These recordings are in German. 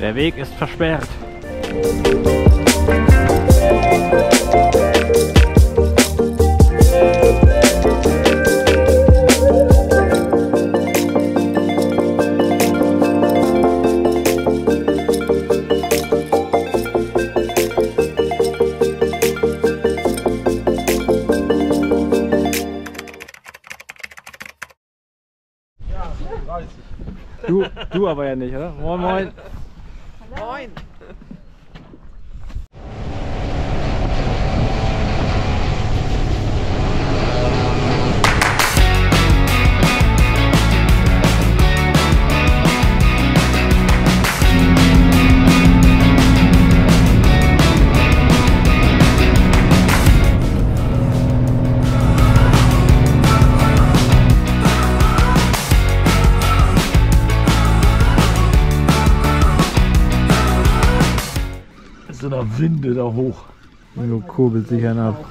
Der Weg ist versperrt. Ja, weiß. Du aber ja nicht, oder? Moin, moin. Moin! So einer Winde da hoch. Du kurbelst dich einen ab.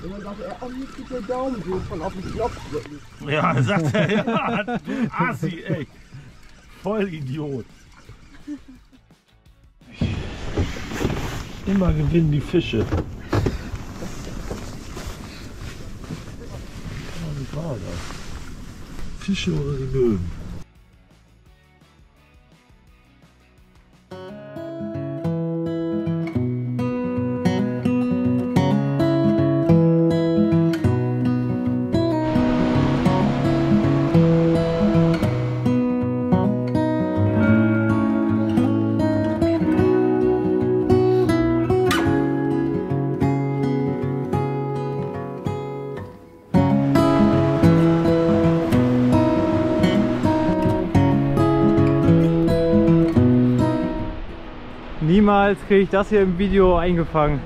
Ja, sagt er, ja, du Assi, ey. Voll Idiot. Immer gewinnen die Fische. Fische oder die Möwen. Niemals kriege ich das hier im Video eingefangen.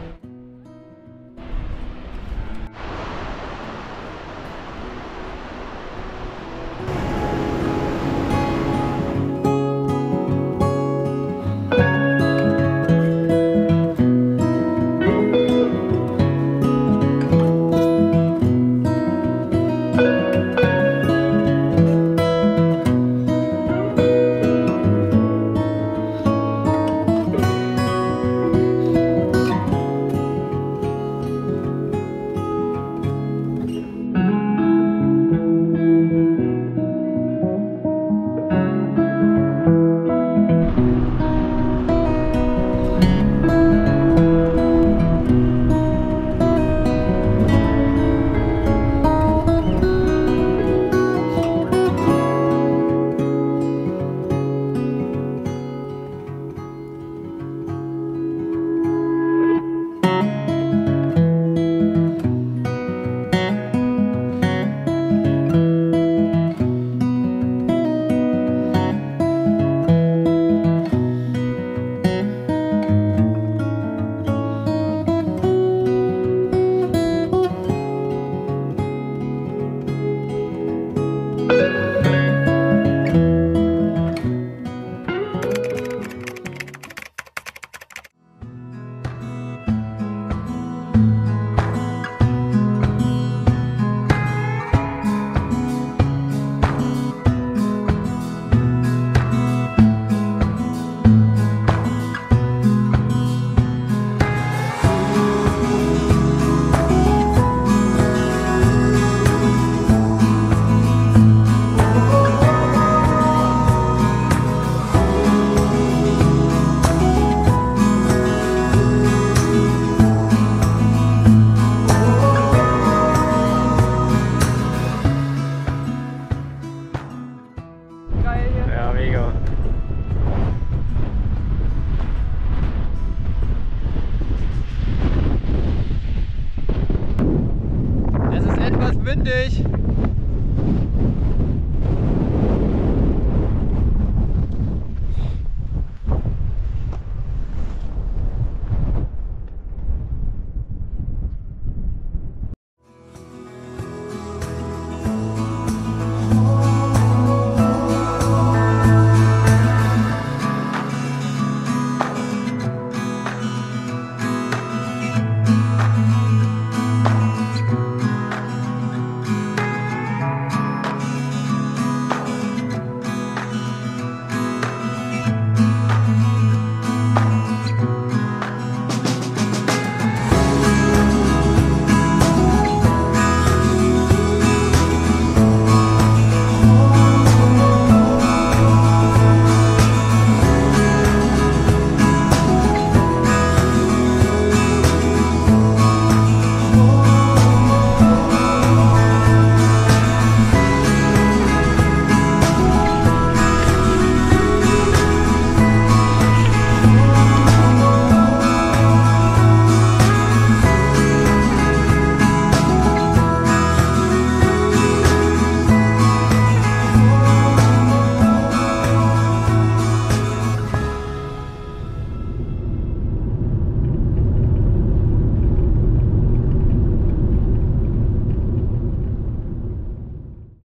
Nimm dich!